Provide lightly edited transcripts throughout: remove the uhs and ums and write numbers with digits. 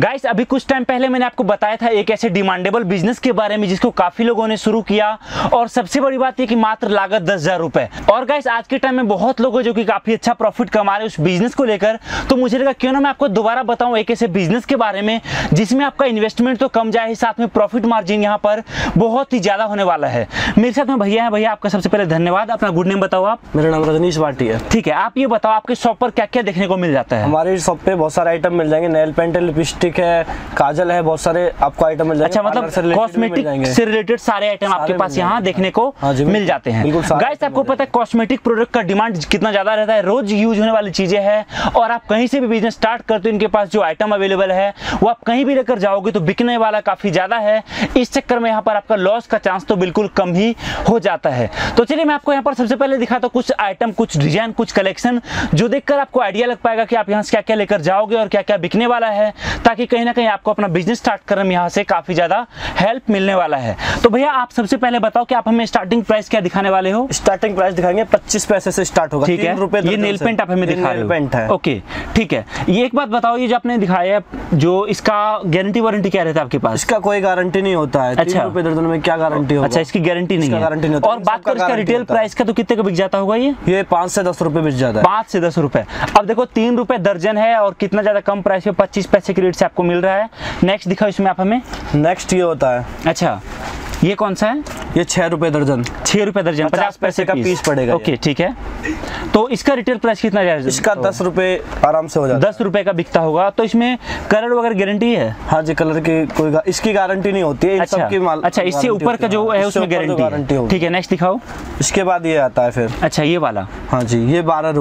Guys अभी कुछ time पहले मैंने आपको बताया था एक ऐसे डिमांडेबल बिजनेस के बारे में जिसको काफी लोगों ने शुरू किया और सबसे बड़ी बात यह कि मात्र लागत 10,000 रुपए। और गाइस आज के टाइम में बहुत लोग जो कि काफी अच्छा प्रॉफिट कमा रहे हैं उस बिजनेस को लेकर, तो मुझे लगा क्यों ना मैं आपको दोबारा बताऊं एक ऐसे बिजनेस के बारे में जिसमें आपका इन्वेस्टमेंट तो कम जाए, साथ में प्रॉफिट मार्जिन यहाँ पर बहुत ही ज्यादा होने वाला है। मेरे साथ में भैया है, भैया आपका सबसे पहले धन्यवाद। अपना गुड नेम बताओ आप। मेरा नाम रजनीश भाटी है। ठीक है, आप ये बताओ आपके शॉप पर क्या क्या देखने को मिल जाता है? हमारे शॉप पे बहुत सारे आइटम मिल जाएंगे, नेल पेंट, लिपस्टिक है, काजल है, बहुत सारे आपको आइटम मिल जाएंगे। अच्छा, मतलब कॉस्मेटिक से रिलेटेड सारे आइटम आपके पास यहाँ देखने को मिल जाते हैं। गाइस आपको पता है कॉस्मेटिक प्रोडक्ट का डिमांड कितना ज्यादा रहता है, रोज यूज होने वाली चीजें हैं और आप कहीं से भी बिजनेस स्टार्ट करते हो इनके पास जो आइटम अवेलेबल है वो आप कहीं भी लेकर जाओगे तो बिकने वाला काफी ज्यादा है। इस चक्कर में यहाँ पर आपका लॉस का चांस तो बिल्कुल कम ही हो जाता है। तो चलिए मैं आपको यहाँ पर सबसे पहले दिखाता हूँ कुछ आइटम, कुछ डिजाइन, कुछ कलेक्शन जो देखकर आपको आइडिया लग पाएगा कि आप यहाँ से क्या क्या लेकर जाओगे और क्या क्या बिकने वाला है, ताकि कहीं ना कहीं आपको अपना बिजनेस स्टार्ट करने में यहाँ से काफी ज्यादा हेल्प मिलने वाला है। तो भैया आप सबसे पहले बताओ कि आप हमें स्टार्टिंग प्राइस क्या दिखाने वाले हो? स्टार्टिंग प्राइस दिखाएंगे 25 पैसे से स्टार्ट होगा, ठीक है? ये नेल पेंट आप हमें दिखा रहे हो, नेल पेंट है। ओके ठीक है, ये एक बात बताओ, ये जो आपने दिखाया है जो इसका गारंटी वारंटी क्या रहता है आपके पास? इसका कोई गारंटी नहीं होता है। अच्छा, ₹3 में क्या गारंटी होगा? अच्छा, इसकी गारंटी नहीं है, गारंटी नहीं। और बात करें इसका रिटेल प्राइस का तो कितने का बिक जाता होगा? ये 5 से 10 रुपए बिक जाता है, 5 से 10 रुपए। अब देखो ₹3 दर्जन है और कितना ज्यादा कम प्राइस में 25 पैसे की रेट से आपको मिल रहा है। नेक्स्ट दिखाओ इसमें आप हमें। नेक्स्ट ये होता है, अच्छा ये कौन सा है? ये ₹6 दर्जन, ₹6 दर्जन 50 पैसे का पीस पड़ेगा। ओके ठीक है, तो इसका रिटेल प्राइस कितना जाएगा? इसका ₹10 आराम से हो जाएगा, ₹10 का बिकता होगा। तो इसमें कलर वगैरह गारंटी है? हाँ जी, कलर की कोई इसकी गारंटी नहीं होती है। अच्छा, इससे ऊपर का जो है उसमें गारंटी है, ठीक है। नेक्स्ट दिखाओ। इसके बाद ये आता है फिर, अच्छा ये वाला, हाँ जी, ये ₹12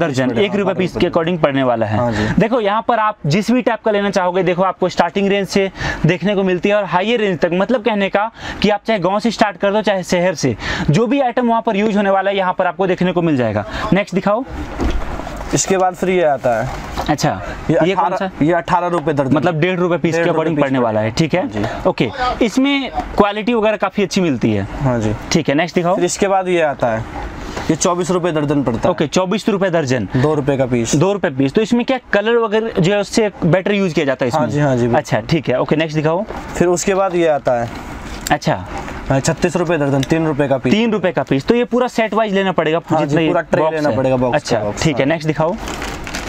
दर्जन, ₹1 पीस के अकॉर्डिंग पड़ने वाला है। देखो यहाँ पर आप जिस भी टाइप का लेना चाहोगे, देखो आपको स्टार्टिंग रेंज से देखने को मिलती है और हाईर रेंज तक, मतलब कहने का कि आप चाहे गांव से स्टार्ट कर दो चाहे शहर से, जो भी आइटम वहां पर यूज होने वाला है यहाँ पर आपको देखने को मिल जाएगा। नेक्स्ट दिखाओ। इसके बाद फिर ये आता है, अच्छा ये कौन सा? ये ₹18 दर्जन, मतलब ₹1.5 पीस के अकॉर्डिंग पड़ने वाला है, ठीक है। ओके, इसमें क्वालिटी वगैरह काफी अच्छी मिलती है। हाँ जी ठीक है, नेक्स्ट दिखाओ। इसके बाद ये आता है, ये ₹24 दर्जन पड़ता है। ओके, ₹24 दर्जन, ₹2 का पीस, ₹2 पीस। तो इसमें क्या कलर वगैरह जो है उससे बेटर यूज किया जाता है इसमें? हाँ जी, हाँ जी, अच्छा ठीक है। ओके नेक्स्ट दिखाओ। फिर उसके बाद ये आता है, अच्छा ₹36 दर्जन, ₹3 का पीस, ₹3 का पीस। तो ये पूरा सेट वाइज लेना पड़ेगा, पूरा ट्रे लेना पड़ेगा बॉक्स। अच्छा ठीक है, नेक्स्ट दिखाओ।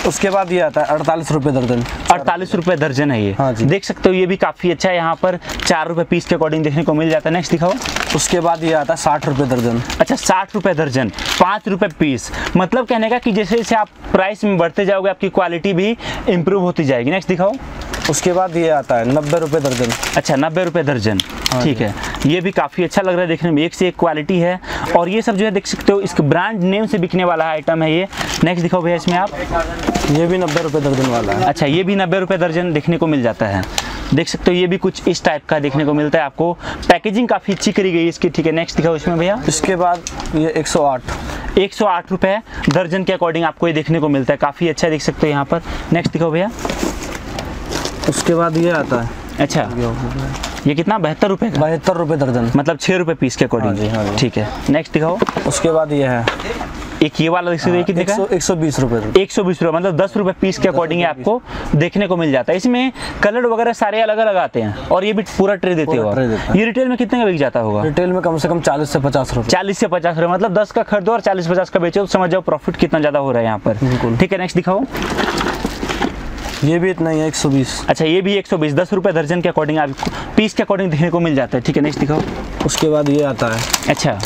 उसके बाद ये आता है ₹48 दर्जन, ₹48 दर्जन है ये। हाँ जी, देख सकते हो ये भी काफी अच्छा है, यहाँ पर ₹4 पीस के अकॉर्डिंग देखने को मिल जाता है। नेक्स्ट दिखाओ। उसके बाद ये आता है ₹60 दर्जन, अच्छा ₹60 दर्जन, ₹5 पीस। मतलब कहने का कि जैसे जैसे आप प्राइस में बढ़ते जाओगे आपकी क्वालिटी भी इम्प्रूव होती जाएगी। नेक्स्ट दिखाओ। उसके बाद ये आता है ₹90 दर्जन, अच्छा ₹90 दर्जन, ठीक है। ये भी काफ़ी अच्छा लग रहा है देखने में, एक से एक क्वालिटी है और ये सब जो है देख सकते हो इसके ब्रांड नेम से बिकने वाला आइटम है ये। नेक्स्ट दिखाओ भैया इसमें आप। ये भी ₹90 दर्जन वाला है, अच्छा ये भी ₹90 दर्जन देखने को मिल जाता है। देख सकते हो ये भी कुछ इस टाइप का देखने को मिलता है, आपको पैकेजिंग काफ़ी अच्छी करी गई है इसकी, ठीक है। नेक्स्ट दिखाओ इसमें भैया। इसके बाद ये 108 ₹108 दर्जन के अकॉर्डिंग आपको ये देखने को मिलता है, काफ़ी अच्छा देख सकते हो यहाँ पर। नेक्स्ट दिखाओ भैया। उसके बाद ये आता है, अच्छा ये कितना? ₹72 दर्जन, मतलब ₹6 पीस के अकॉर्डिंग, ठीक है। नेक्स्ट दिखाओ। उसके बाद ये है एक ये वाला, कितने का? ₹120, मतलब ₹10 पीस के अकॉर्डिंग आपको देखने को मिल जाता है। इसमें कलर वगैरह सारे अलग अलग आते हैं और ये भी पूरा ट्रे देते हो। ये रिटेल में कितने का बिक जाता होगा? रिटेल में कम से कम ₹40 से ₹50, ₹40 से ₹50, मतलब 10 का खरीदो और 40-50 का बेचो, समझ जाओ प्रॉफिट कितना ज्यादा हो रहा है यहाँ पर, ठीक है। नेक्स्ट दिखाओ। ये भी इतना ही है, 120। अच्छा ये भी 120, ₹10 दर्जन के अकॉर्डिंग आपको पीस के अकॉर्डिंग देखने को मिल जाता है, ठीक है। नेक्स्ट दिखाओ। उसके बाद ये आता है, अच्छा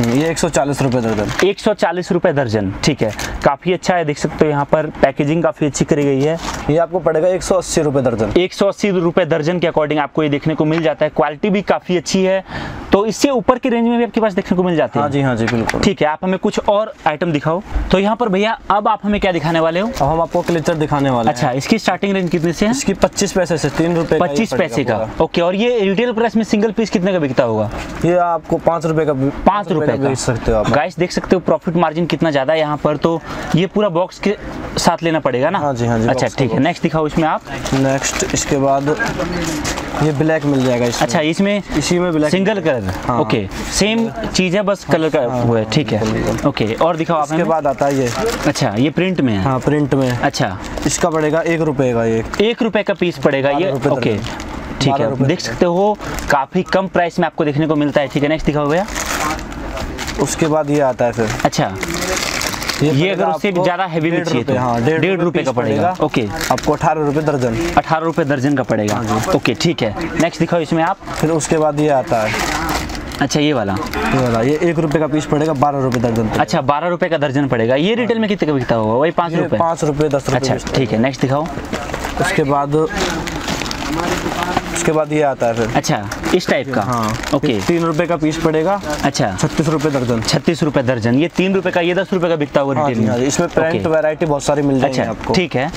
ये ₹140 दर्जन, ₹140 दर्जन, ठीक है। काफ़ी अच्छा है, देख सकते हो यहाँ पर पैकेजिंग काफ़ी अच्छी करी गई है। ये आपको पड़ेगा ₹180 दर्जन, ₹180 दर्जन के अकॉर्डिंग आपको ये देखने को मिल जाता है। क्वालिटी भी काफ़ी अच्छी है, तो इससे ऊपर की रेंज में भी आपके पास देखने को मिल जाती है। हाँ जी, हाँ जी बिल्कुल, ठीक है। आप हमें कुछ और आइटम दिखाओ। तो यहाँ पर भैया अब आप हमें क्या दिखाने वाले हो? अब हम आपको क्लिचर दिखाने वाले हैं। अच्छा, इसकी स्टार्टिंग रेंज कितने से है? इसकी ₹25 से ₹3, ₹25 का। ओके, और ये रिटेल प्राइस में सिंगल पीस कितने का बिकता होगा? ये आपको ₹5 का, ₹5 बेच सकते हो आप। गाइस देख सकते हो प्रॉफिट मार्जिन कितना ज्यादा है यहाँ पर, तो ये पूरा बॉक्स के साथ लेना पड़ेगा ना। हाँ जी, हाँ जी, अच्छा ठीक है। नेक्स्ट दिखाओ इसमें आप। नेक्स्ट इसके बाद ये ब्लैक मिल जाएगा। अच्छा, इसमें इसी में ब्लैक सिंगल कलर, रेड। हाँ। ओके सेम चीज है बस कलर का हुआ है। ठीक है ओके और दिखाओ आप। इसके बाद आता है ये। अच्छा ये प्रिंट में है। हाँ प्रिंट में। अच्छा इसका पड़ेगा ₹1 का, ये ₹1 का पीस पड़ेगा ये। ओके ठीक है देख सकते हो काफी कम प्राइस में आपको देखने को मिलता है। ठीक है नेक्स्ट दिखाओ भैया। उसके बाद ये आता है फिर। अच्छा ये अगर उससे ज्यादा हैवी में चाहिए तो ₹1.5 का पड़ेगा। ओके आपको ₹18 दर्जन। ₹18 दर्जन का पड़ेगा। ओके ठीक है नेक्स्ट दिखाओ इसमें आप। फिर उसके बाद ये आता है। अच्छा ये वाला, ये वाला ये ₹1 का पीस पड़ेगा, ₹12 दर्जन। अच्छा ₹12 का दर्जन पड़ेगा। ये रिटेल में कितने का बिकता होगा? वही ₹5, ₹5, ₹10। अच्छा ठीक है नेक्स्ट दिखाओ। उसके बाद ये आता है फिर। अच्छा इस टाइप का। हाँ ओके ₹3 का पीस पड़ेगा। अच्छा ₹36 दर्जन। ₹36 दर्जन। ये ₹3 का, ये ₹10 का बिकता हुआ रिटेल में। इसमें प्रिंट वैरायटी बहुत सारी मिल जाएगी आपको। ठीक है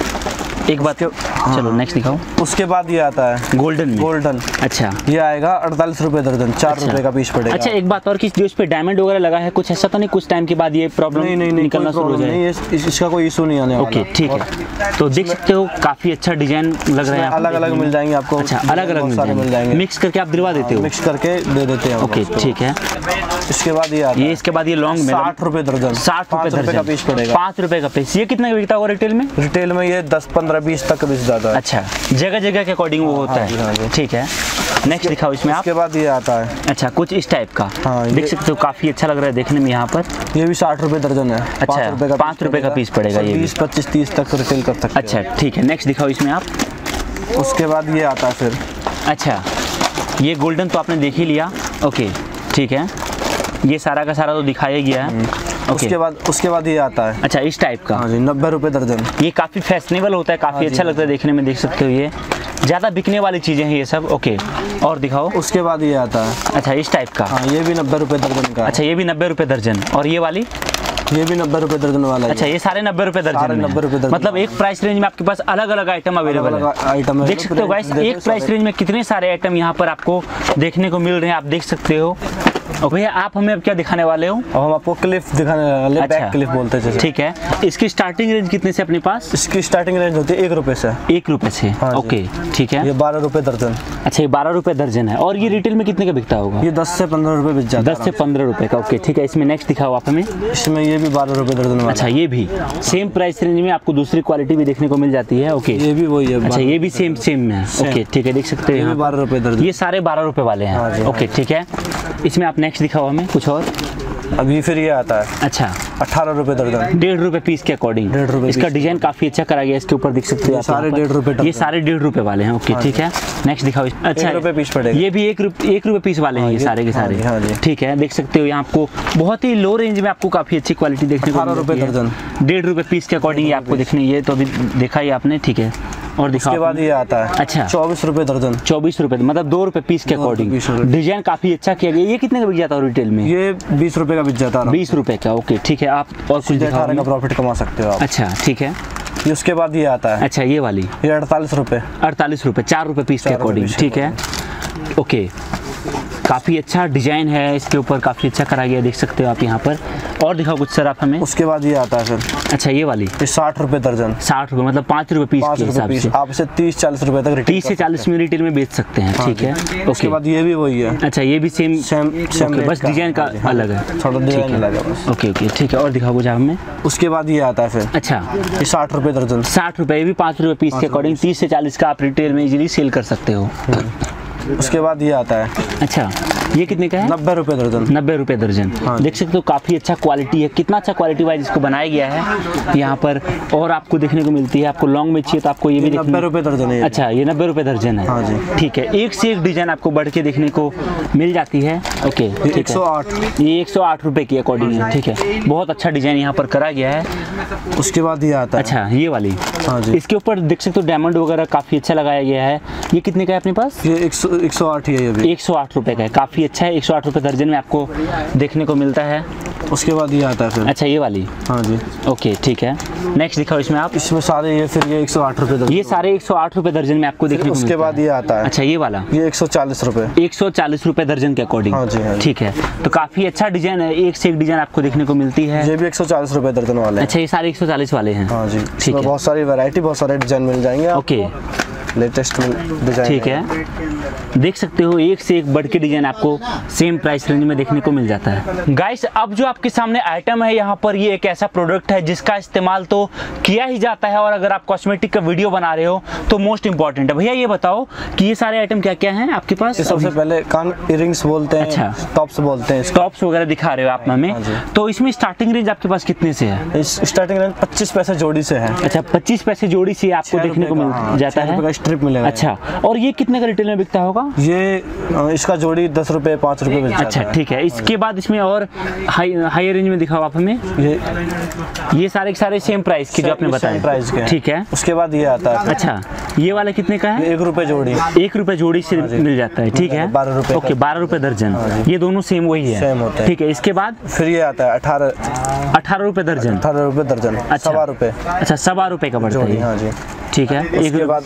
एक बात। हाँ। चलो नेक्स्ट दिखाओ। उसके बाद ये आता है गोल्डन। अच्छा ये आएगा ₹48 दर्जन, ₹4 का पीस पड़ेगा। अच्छा एक बात और कि जो इस पे डायमंड वगैरह लगा है कुछ ऐसा तो नहीं कुछ टाइम के बाद ये प्रॉब्लम निकलना शुरू हो जाए? इसका कोई इशू नहीं आने वाला। ओके ठीक है तो देख सकते हो काफी अच्छा डिजाइन लग रहा है। अलग अलग मिल जाएंगे आपको। अच्छा अलग अलग मिल जाएंगे, मिक्स करके आप दिलवा देते हो? मिक्स करके दे देते हैं। ओके ठीक है। इसके बाद ये लॉन्ग में ₹60 दर्जन। ₹60 का पीस पड़ेगा। ₹5 का पीस। ये कितने का बिकता होगा रिटेल में? रिटेल में ये 10-15-20 तक भी ज्यादा है। अच्छा जगह जगह के अकॉर्डिंग वो होता है। ठीक है नेक्स्ट दिखाओ इसमें आप। इसके बाद ये आता है। अच्छा कुछ इस टाइप का। हाँ, देख सकते हो काफी अच्छा लग रहा है देखने में। यहाँ पर ये भी ₹60 दर्जन है। अच्छा ₹5 का पीस पड़ेगा। ये 20-25-30 तक रिटेल कर सकते। अच्छा ठीक है नेक्स्ट दिखाओ इसमें आप। उसके बाद ये आता है फिर। अच्छा ये गोल्डन तो आपने देख ही लिया। ओके ठीक है ये सारा का सारा तो दिखाया गया है। Okay. उसके बाद ये आता है। अच्छा इस टाइप का। हाँ जी ₹90 दर्जन। ये काफी फैशनेबल होता है, काफी अच्छा लगता है देखने में। देख सकते हो ये ज्यादा बिकने वाली चीजें हैं ये सब। ओके और दिखाओ। उसके बाद ये आता है। अच्छा इस टाइप का। हाँ ये भी ₹90 दर्जन का। अच्छा ये भी ₹90 दर्जन। और ये वाली? ये भी ₹90 दर्जन वाला। अच्छा ये सारे ₹90 दर्जन। मतलब एक प्राइस रेंज में आपके पास अलग अलग आइटम अवेलेबल है। देख सकते हो गाइस एक प्राइस रेंज में कितने सारे आइटम यहाँ पर आपको देखने को मिल रहे हैं। आप देख सकते हो। भैया आप हमें अब क्या दिखाने वाले हो? अब हम आपको क्लिफ दिखाने वाले। अच्छा, बैक क्लिफ बोलते हैं। ठीक है इसकी स्टार्टिंग रेंज कितने से अपने पास? इसकी स्टार्टिंग रेंज होती है ₹1 से। ₹1 से। हाँ, ओके ठीक है। ये ₹12 दर्जन। अच्छा ये ₹12 दर्जन है। और ये रिटेल में कितने का बिकता होगा? ये ₹10 से ₹15 बिक जाता है। ₹10 से ₹15 का। ओके ठीक है इसमें नेक्स्ट दिखाओ आप हमें। इसमें ये भी ₹12 दर्जन। अच्छा ये भी सेम प्राइस रेंज में आपको दूसरी क्वालिटी भी देखने को मिल जाती है। ओके ये भी वही है। अच्छा ये भी सेम है। ओके ठीक है देख सकते हैं ₹12 दर्जन। ये सारे ₹12 वाले हैं। ओके ठीक है इसमें आप नेक्स्ट दिखाओ हमें कुछ और। अभी फिर ये आता है। अच्छा ₹18 दर्जन। ₹1.5 पीस के अकॉर्डिंग। इसका डिजाइन काफी अच्छा करा गया। इसके ऊपर देख सकते हैं सारे ₹1.5। ये सारे ₹1.5 वाले हैं। ओके ठीक है नेक्स्ट दिखाओ। अच्छा ₹1 पीस पड़ेगा। ये भी ₹1 पीस वाले हैं ये सारे के सारे। ठीक है देख सकते हो यहाँ आपको बहुत ही लो रेंज में आपको काफी अच्छी क्वालिटी देखने को मिलती है। ₹1.5 दर्जन। ₹1.5 पीस के अकॉर्डिंग आपको देखने। ये तो अभी देखा ही आपने। ठीक है और दिखाओ। उसके बाद ये आता है। अच्छा ₹24 दर्जन। ₹24 मतलब ₹2 पीस के अकॉर्डिंग। डिजाइन काफी अच्छा किया गया। ये कितने का बिक जाता है रिटेल में? ये ₹20 का बिक जाता है। ₹20 का। ओके ठीक है आप और कुछ दिखाओ। ₹18 का प्रॉफिट कमा सकते हो आप। अच्छा ठीक है उसके बाद ये आता है। अच्छा ये वाली ये ₹48 ₹4 पीस के अकॉर्डिंग। ठीक है ओके काफी अच्छा डिजाइन है इसके ऊपर, काफी अच्छा करा गया। देख सकते हो आप यहाँ पर। और दिखाओ कुछ सर आप हमें। उसके बाद ये आता है सर। अच्छा ये वाली ₹60 दर्जन। ₹60 मतलब ₹5 पीस के हिसाब से आप इसे 30-40 तक रिटेल 30 से 40 में रिटेल में बेच सकते हैं। ठीक है उसके बाद ये भी वही है। अच्छा ये भी सेम बस डिजाइन का अलग है, थोड़ा डिजाइन अलग है। ओके ठीक है और दिखाओ कुछ हमें। उसके बाद ये आता है फिर। अच्छा ₹60 दर्जन। ₹60 ये भी ₹5 पीस के अकॉर्डिंग 30 से 40 का आप रिटेल में इजीली सेल कर सकते हो। उसके बाद ये आता है। अच्छा ये कितने का है? ₹90 दर्जन। ₹90 दर्जन। हाँ। देख सकते हो काफी अच्छा क्वालिटी है। कितना अच्छा क्वालिटी वाइज इसको बनाया गया है यहाँ पर। और आपको देखने को मिलती है। आपको लॉन्ग में चाहिए तो आपको ये भी ₹90 दर्जन है। अच्छा ये ₹90 दर्जन है। हाँ जी ठीक है एक से एक डिजाइन आपको बढ़ के देखने को मिल जाती है। ओके ये ₹108 की अकॉर्डिंग है। ठीक है बहुत अच्छा डिजाइन यहाँ पर करा गया है। उसके बाद ये आता है। अच्छा ये वाली। हाँ जी इसके ऊपर देख सकते हो डायमंड वगैरह काफी अच्छा लगाया गया है। ये कितने का है अपने पास? ये 108 ही है। ₹108 का है। काफी अच्छा है। ₹108 दर्जन में आपको देखने को मिलता है। उसके बाद ये आता है फिर। अच्छा ये वाली। हाँ जी ओके ठीक है नेक्स्ट दिखाओ इसमें आप। इसमें सारे ये फिर ये ₹108 दर्जन। ये सारे ₹108 दर्जन में आपको देखने को मिलता है। उसके बाद ये आता है। अच्छा ये वाला ये ₹140। ₹140 दर्जन के अकॉर्डिंग। हाँ जी ठीक है तो काफी अच्छा डिजाइन है। एक से एक डिजाइन आपको देखने को मिलती है। ये भी ₹140 दर्जन वाले। अच्छा ये सारे 140 वाले हैं। हाँ जी ठीक है बहुत सारी वैरायटी बहुत सारे डिजाइन मिल जाएंगे। Okay latest design. ठीक है, देख सकते हो एक से एक बढ़ के डिजाइन आपको सेम प्राइस रेंज में देखने को मिल जाता है। गाइस, अब जो आपके सामने आइटम है यहाँ पर, ये एक ऐसा प्रोडक्ट है जिसका इस्तेमाल तो किया ही जाता है, और अगर आप कॉस्मेटिक का वीडियो बना रहे हो तो मोस्ट इंपॉर्टेंट है। भैया ये बताओ कि ये सारे आइटम क्या क्या हैं आपके पास? सबसे पहले कान इयरिंग्स बोलते हैं, अच्छा टॉप्स बोलते हैं, टॉप्स वगैरह दिखा रहे हो आप हमें, तो इसमें स्टार्टिंग रेंज आपके पास कितने से है? इस स्टार्टिंग रेंज 25 पैसे जोड़ी से है। अच्छा, 25 पैसे जोड़ी से आपको देखने को मिल जाता है, स्ट्रिप मिलेगा। अच्छा, और ये कितने का रिटेल में बिकता होगा? ये इसका जोड़ी 10 रुपए 5 रुपए में। अच्छा ठीक है, इसके बाद इसमें और हाई रेंज में दिखाओ आप हमें। ये सारे के सारे सेम प्राइस के जो आपने बताया, ठीक है। उसके बाद ये आता है, अच्छा ये वाला कितने का है? 1 रुपए जोड़ी, 1 रुपए जोड़ी से मिल जाता है, ठीक है। 12 रुपए, ओके 12 रुपए दर्जन, ये दोनों सेम वही है, ठीक है। इसके बाद फिर ये आता है 18 रुपए दर्जन, 18 रुपए दर्जन, अच्छा 1.25 रुपए का पड़ता है, ठीक है। इसके बाद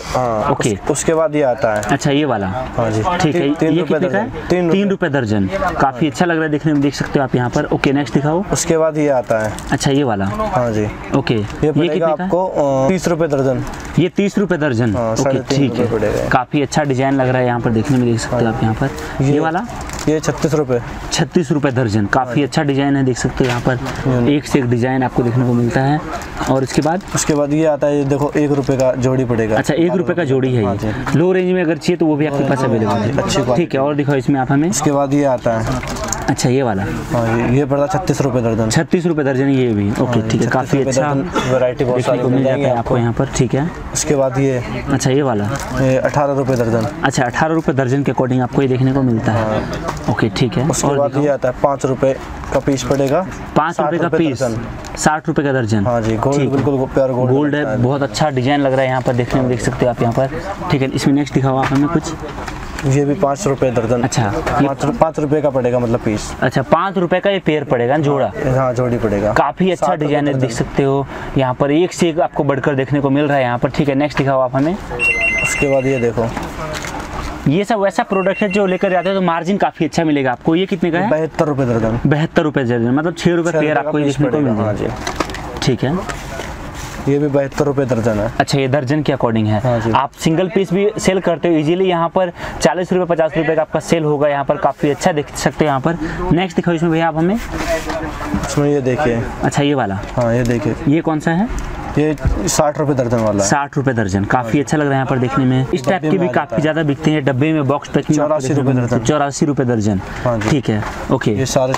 ओके, उसके बाद ये आता है, अच्छा ये वाला, हाँ जी ठीक है। ये कितने का है? 3 रुपए दर्जन, काफी अच्छा लग रहा है देखने में, देख सकते हो आप यहाँ पर। ओके नेक्स्ट दिखाओ। उसके बाद ये आता है, अच्छा ये वाला, हाँ जी ओके, ये पड़ेगा आपको 30 रुपए दर्जन, ये 30 रुपए दर्जन, ओके ठीक है। काफी अच्छा डिजाइन लग रहा है यहाँ पर देखने में, देख सकते हो आप यहाँ पर। ये वाला, ये 36 रुपए, 36 रुपए दर्जन, काफी अच्छा डिजाइन है, देख सकते हो यहाँ पर एक से एक डिजाइन आपको देखने को मिलता है। और उसके बाद ये आता है, देखो 1 रुपए का जोड़ी पड़ेगा, अच्छा 1 रुपए का जोड़ी है, लो रेंज में अगर चाहिए तो वो भी आपके पास अवेलेबल है, ठीक है। और दिखाओ इसमें आप हमें। उसके बाद ये आता है, अच्छा ये वाला, ये पड़ता 36 रुपए दर्जन, 36 रुपए दर्जन ये भी, ओके ठीक है। काफी अच्छा वैरायटी बहुत सारी मिल जाती है आपको यहाँ पर, ठीक है। उसके बाद ये, अच्छा ये वाला 18 रुपए दर्जन, अच्छा 18 रुपए दर्जन के अकॉर्डिंग आपको ये देखने को मिलता है, ओके ठीक है। उसके बाद ये आता है 5 रुपए का पीस पड़ेगा, 5 रुपए का पीस, 60 रुपए का दर्जन, हाँ जी गोल्ड, बिल्कुल प्योर गोल्ड है, बहुत अच्छा डिजाइन लग रहा है यहाँ पर देखने में, देख सकते हो आप यहाँ पर, ठीक है। इसमें नेक्स्ट दिखाओ आप हमें कुछ। ये भी 5 रुपए दर्जन, अच्छा 5 रुपए का पड़ेगा, मतलब पीस, अच्छा 5 रुपए का ये पेयर पड़ेगा, जोड़ा, हाँ जोड़ी पड़ेगा। काफी अच्छा डिजाइन है, देख सकते हो यहाँ पर, एक से एक आपको बढ़कर देखने को मिल रहा है यहाँ पर, ठीक है। नेक्स्ट दिखाओ आप हमें। उसके बाद ये देखो, ये सब वैसा प्रोडक्ट है जो लेकर जाते हो तो मार्जिन काफी अच्छा मिलेगा आपको। ये कितने का है? 72 रुपए दर्जन, 72 रुपए दर्जन, मतलब 6 रुपए पेयर आपको देखने को मिलेगा, ठीक है। ये भी 72 रुपए दर्जन है, अच्छा ये दर्जन के अकॉर्डिंग है। हाँ आप सिंगल पीस भी सेल करते हो इजीली, यहाँ पर 40 रुपए 50 रुपए का आपका सेल होगा यहाँ पर, काफी अच्छा देख सकते हो यहाँ पर। नेक्स्ट दिखाओ इसमें भैया आप हमें। इसमें ये देखिए, अच्छा ये वाला, हाँ ये देखिए, ये कौन सा है? ये 60 रुपए दर्जन वाला, 60 रुपए दर्जन, काफी अच्छा लग रहा है यहाँ पर देखने में। इस टाइप के भी काफी ज्यादा बिकते हैं डब्बे में, बॉक्स पैकिंग, 84 रुपए दर्जन, 84 रुपए दर्जन, ठीक है ओके। ये सारे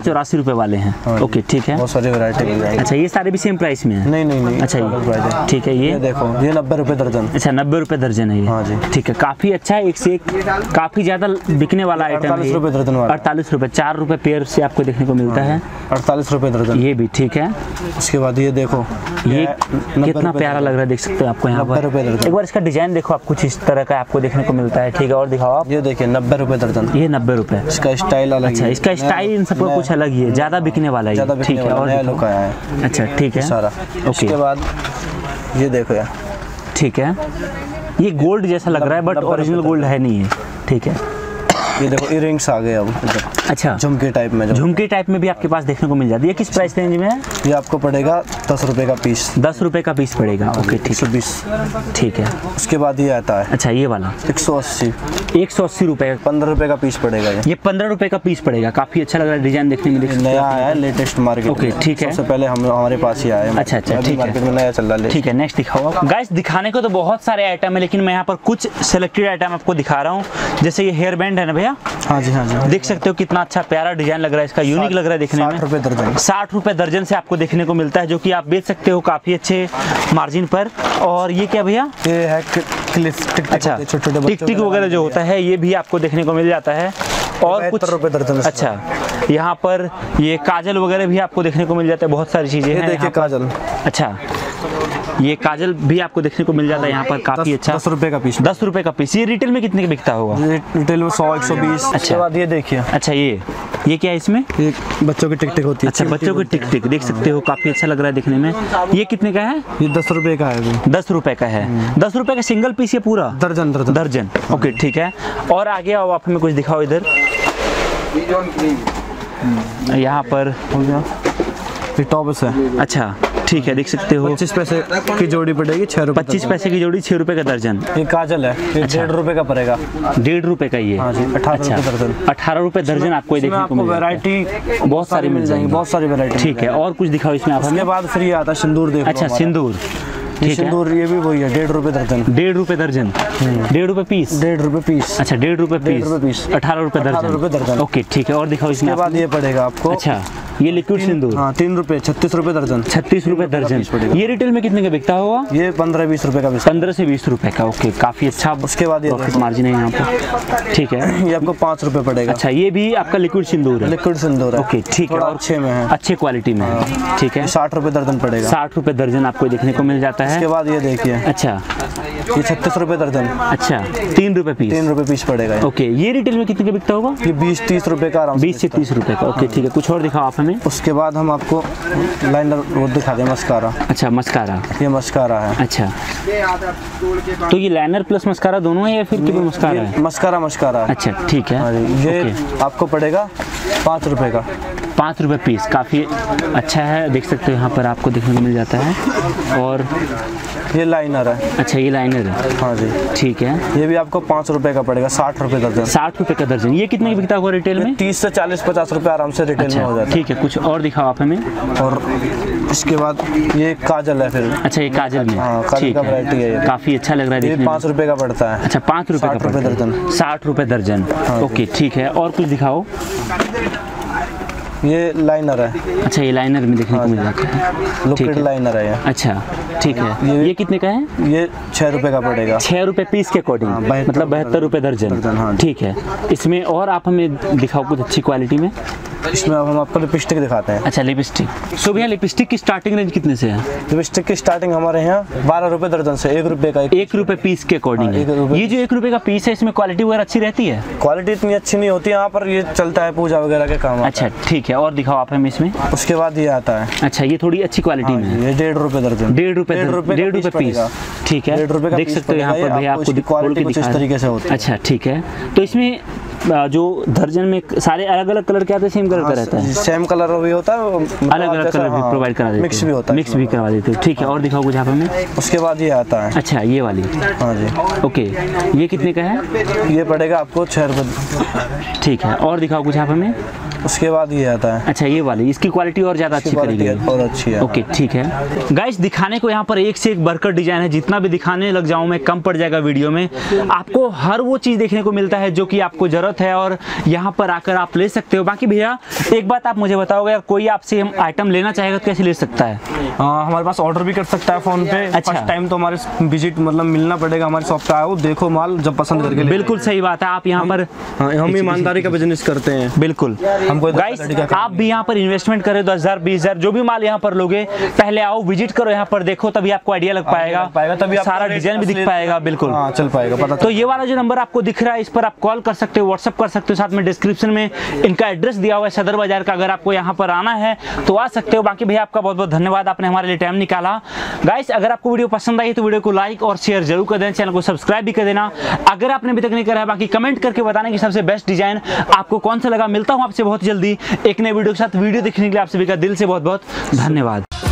84 रुपए वाले हैं, ओके ठीक है, बहुत सारी वैरायटी। अच्छा ये सारे भी सेम प्राइस में है? नहीं, अच्छा ठीक है। ये देखो, ये 90 रुपए दर्जन, अच्छा 90 रुपए दर्जन है ये, ठीक है। काफी अच्छा है, एक से एक काफी ज्यादा बिकने वाला आइटम है। 48 रुपए, 4 रुपए पेयर से आपको देखने को मिलता है, 48 रुपए दर्जन ये भी, ठीक है। उसके बाद ये देखो, कितना प्यारा लग रहा है, देख सकते हो आपको यहाँ पर। एक बार इसका डिजाइन देखो आप, कुछ इस तरह का आपको देखने को मिलता है, ठीक है। और दिखाओ आप, ये देखिए 90 रुपए दर्जन, ये 90 रुपए, इसका स्टाइल अलग, अच्छा इसका स्टाइल इन सबका कुछ अलग ही है, ज्यादा बिकने वाला है, ठीक है। और अच्छा ठीक है सारा। उसके बाद ये देखो यार, ठीक है ये गोल्ड जैसा लग रहा है बट ओरिजिनल गोल्ड है नहीं है, ठीक है। ये देखो इयरिंग्स आ गए अब, अच्छा झुमके टाइप में, झुमके टाइप में भी आपके पास देखने को मिल जाती है। किस प्राइस रेंज में है? ये आपको पड़ेगा 10 रुपए का पीस, 10 रुपए का पीस पड़ेगा, ओके ठीक है 20, ठीक है। उसके बाद ये आता है, अच्छा ये वाला 180, 180 रुपए, 15 रुपए का पीस पड़ेगा, ये 15 रुपए का पीस पड़ेगा। काफी अच्छा लग रहा है डिजाइन देखने में, नया आया है लेटेस्ट मार्केट, ओके ठीक है। सबसे पहले हमारे पास ही आया है, अच्छा अच्छा ठीक है, नया चल रहा है, ठीक है। नेक्स्ट दिखाओ गाइस। दिखाने को तो बहुत सारे आइटम है, लेकिन मैं यहाँ पर कुछ सिलेक्टेड आइटम आपको दिखा रहा हूँ। जैसे ये हेयर बैंड है ना भैया, हाँ जी हाँ जी, देख सकते हो कितना अच्छा प्यारा डिजाइन लग रहा है इसका, यूनिक लग रहा है देखने में। 60 रुपए दर्जन, 60 रुपए दर्जन से आपको देखने को मिलता है, जो कि आप बेच सकते हो काफी अच्छे मार्जिन पर। और ये क्या भैया? ये है क्लिप टिक, अच्छा टिक टिक वगैरह जो होता है, ये भी आपको देखने को मिल जाता है। और कुछ रुपए दर्जन, अच्छा यहाँ पर ये काजल वगैरह भी आपको देखने को मिल जाता है, बहुत सारी चीजें हैं। देखिए काजल, अच्छा ये काजल भी आपको देखने को मिल जाता है यहाँ पर, काफी अच्छा 10 रुपए का पीस, 10 रुपए का पीस। ये रिटेल में कितने का बिकता होगा? रिटेल में 100-120। अच्छा ये देखिए, अच्छा ये क्या है? इसमें ये बच्चों की टिक टिक होती है, अच्छा बच्चों की टिक टिक, देख सकते हो काफी अच्छा लग रहा है देखने में। ये कितने का है? ये 10 रुपए का है, 10 रुपए का है, 10 रुपए का सिंगल पीस, ये पूरा दर्जन दर्जन, ओके ठीक है। और आगे आओ आप हमें कुछ दिखाओ इधर, यहाँ पर टॉप्स है, अच्छा ठीक है देख सकते हो 25 पैसे की जोड़ी पड़ेगी, 6 रुपए 25 पैसे की जोड़ी, 6 रुपए का दर्जन। ये काजल है, 1.5 रुपए का पड़ेगा, 1.5 रुपए का ये। 18 रुपए दर्जन आपको ये देखने को मिलेगा। वैरायटी बहुत सारी मिल जाएंगी, बहुत सारी वैरायटी। ठीक है और कुछ दिखाओ इसमें आप। उसके बाद फिर ये आता है सिंदूर। देखो अच्छा सिंदूर, ठीक है ये भी वही है, 1.5 रुपए दर्जन, 1.5 रुपए दर्जन, 1.5 रुपए पीस, 1.5 रुपए पीस। अच्छा 1.5 रुपए पीस, 18 रुपए दर्जन। ओके ठीक है और दिखाओ इसके बाद ये पड़ेगा आपको। अच्छा ये लिक्विड सिंदूर, 3 रुपए, 36 रुपए दर्जन, 36 रुपए दर्जन। ये रिटेल में कितने का बिकता होगा? ये 15-20 रुपए का, 15 से 20 रुपए का। ओके काफी अच्छा। उसके बाद ये प्रॉफिट मार्जिन है यहाँ पर। ठीक है ये आपको 5 रुपए पड़ेगा। अच्छा ये भी आपका लिक्विड सिंदूर है, लिक्विड सिंदूर है। ओके ठीक है और अच्छे में है, अच्छे क्वालिटी में है। ठीक है 60 रुपए दर्जन पड़ेगा, 60 रुपए दर्जन आपको देखने को मिल जाता है। इसके बाद ये देखिए, अच्छा ये 36 रुपए दर्जन, अच्छा 3 रुपए पीस, 3 रुपए पीस पड़ेगा। ओके ये रिटेल में कितने का बिकता होगा? ये 20-30 रुपए का, 20 से 30 रुपए का। ओके ठीक है कुछ और दिखाओ आप हमें। उसके बाद हम आपको लाइनर वो दिखा दें, मस्कारा। अच्छा मस्कारा, ये मस्कारा है। अच्छा तो ये लाइनर प्लस मस्कारा दोनों है या फिर केवल मस्कारा है? Mascara mascara. अच्छा ठीक है ये आपको पड़ेगा 5 रुपए का, 5 रुपए पीस। काफ़ी अच्छा है, देख सकते हो यहाँ पर आपको देखने को मिल जाता है। और ये लाइनर है। अच्छा ये लाइनर है, हाँ जी ठीक है। ये भी आपको 5 रुपए का पड़ेगा, 60 रुपए दर्जन, 60 रुपए का दर्जन। ये कितने बिकता हुआ रिटेल में? 30 से 40-50 रुपए आराम से रिटेल में हो जाता है। ठीक है कुछ और दिखाओ आप हमें। और इसके बाद ये काजल है फिर। अच्छा ये काजल में, ठीक है काफ़ी अच्छा लग रहा है। ये 5 रुपये का पड़ता है। अच्छा 5 रुपये का दर्जन, 60 रुपये दर्जन। ओके ठीक है और कुछ दिखाओ। ये लाइनर है। अच्छा ये लाइनर में देखने को मिल जाता है, लिक्विड लाइनर है ये। अच्छा ठीक है ये कितने का है? ये 6 रुपए का पड़ेगा, 6 रुपए पीस के अकॉर्डिंग, मतलब 72 रुपए दर्जन। हाँ ठीक है इसमें और आप हमें दिखाओ कुछ अच्छी क्वालिटी में। इसमें अब हम आपको लिपस्टिक दिखाते हैं। अच्छा लिपस्टिक। सो भैया लिपस्टिक की स्टार्टिंग रेंज कितने से है? लिपस्टिक की स्टार्टिंग हमारे यहाँ 12 रुपए दर्जन से, 1 रुपए का, 1 रुपए पीस के अकॉर्डिंग। ये जो 1 रुपए का पीस है इसमें क्वालिटी वगैरह अच्छी रहती है? क्वालिटी इतनी अच्छी नहीं होती यहाँ पर, ये चलता है पूजा वगैरह के काम। अच्छा ठीक है और दिखाओ आप हमें इसमें। उसके बाद ये आता है। अच्छा ये थोड़ी अच्छी क्वालिटी में है, 1.5 रुपए दर्जन, 1.5 रुपए पीस। ठीक है देख सकते हो यहाँ पर भैया आपको क्वालिटी कुछ इस तरीके से होती है। अच्छा ठीक है तो इसमें जो दर्जन में सारे अलग अलग कलर के आते हैं, सेम कलर का रहता है? सेम कलर भी होता है, अलग अलग कलर भी प्रोवाइड करा देते, मिक्स भी होता है, मिक्स भी करवा देते हैं। ठीक है और दिखाओ कुछ यहाँ हमें। उसके बाद ये आता है। अच्छा ये वाली, हाँ जी ओके। ये कितने का है? ये पड़ेगा आपको 6 रुपये। ठीक है और दिखाओ कुछ यहाँ हमें। उसके बाद ये आता है। अच्छा ये वाली, इसकी क्वालिटी और ज़्यादा अच्छी करेगी और अच्छी है। ओके ठीक है गाइस, दिखाने को यहाँ पर एक से एक बढ़कर डिज़ाइन है, जितना भी दिखाने लग जाऊँ मैं कम पड़ जाएगा वीडियो में। आपको हर वो चीज़ देखने को मिलता है जो कि आपको ज़रूरत है और यहाँ पर आकर आप ले सकते हो। बाकी भैया एक बात आप मुझे बताओगे, अगर कोई आपसे आइटम लेना चाहेगा तो कैसे ले सकता है? हमारे पास ऑर्डर भी कर सकता है फ़ोन पे। अच्छा टाइम तो हमारे विजिट मतलब मिलना पड़ेगा, हमारे शॉप पे आओ, देखो माल, जब पसंद करके। बिल्कुल सही बात है, आप यहाँ पर हम ईमानदारी का बिजनेस करते हैं। बिल्कुल गाइस, आप भी यहाँ पर इन्वेस्टमेंट करें 10,000 20,000, जो भी माल यहाँ पर लोगे पहले आओ, विजिट करो, यहाँ पर देखो, तभी आपको आइडिया लग पाएगा, तभी सारा डिजाइन भी दिख पाएगा। बिल्कुल चल पाएगा पता। तो ये वाला जो नंबर आपको दिख रहा है, इस पर आप कॉल कर सकते हो, व्हाट्सअप कर सकते हो। साथ में डिस्क्रिप्शन में इनका एड्रेस दिया हुआ है, सदर बाजार का। अगर आपको यहाँ पर आना है तो आ सकते हो। बाकी भैया आपका बहुत बहुत धन्यवाद, आपने हमारे लिए टाइम निकाला। गाइस अगर आपको वीडियो पसंद आई तो वीडियो को लाइक और शेयर जरूर कर देना, चैनल को सब्सक्राइब भी कर देना अगर आपने अभी तक नहीं करा है। बाकी कमेंट करके बताना कि सबसे बेस्ट डिजाइन आपको कौन सा लगा। मिलता हूँ आपसे बहुत जल्दी एक नए वीडियो के साथ। वीडियो देखने के लिए आप सभी का दिल से बहुत बहुत धन्यवाद।